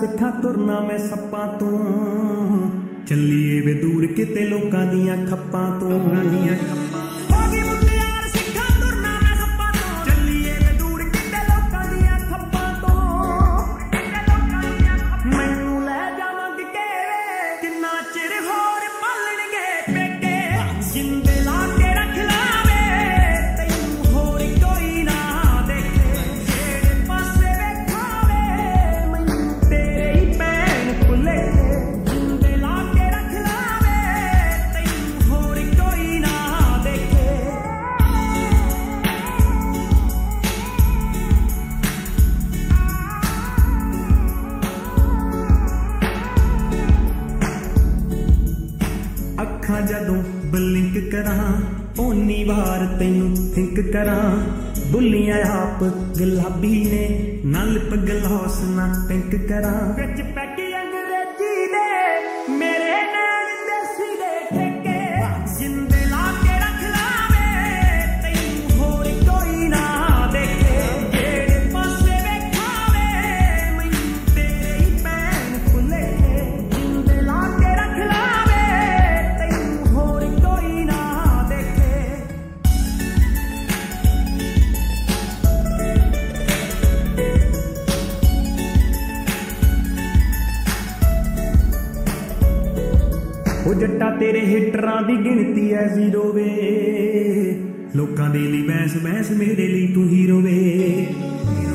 सिखा तुरना मैं सप्पा तू चलिए वे दूर किते लोकां दियां खप्पां तू जदों ब्लिंक करा ओनी बार तेनू थिंक करा बुलिया आप गुलाबी ने नल पगलौस ना पिंक करा विच पैकी अंग्रेजी दे मेरे नैन देसी दे ठेके जिंदे ला के रख लावे तेनू होर कोई ना देखे जेड़े पासे वेखावे मैनू तेरे ही पैन खुले जिंदे ला के रख लावे ओ जट्टा तेरे हिटरां दी गिनती है जीरो वे लोकां दे लई बहस बहस मेरे लई तू हीरो वे।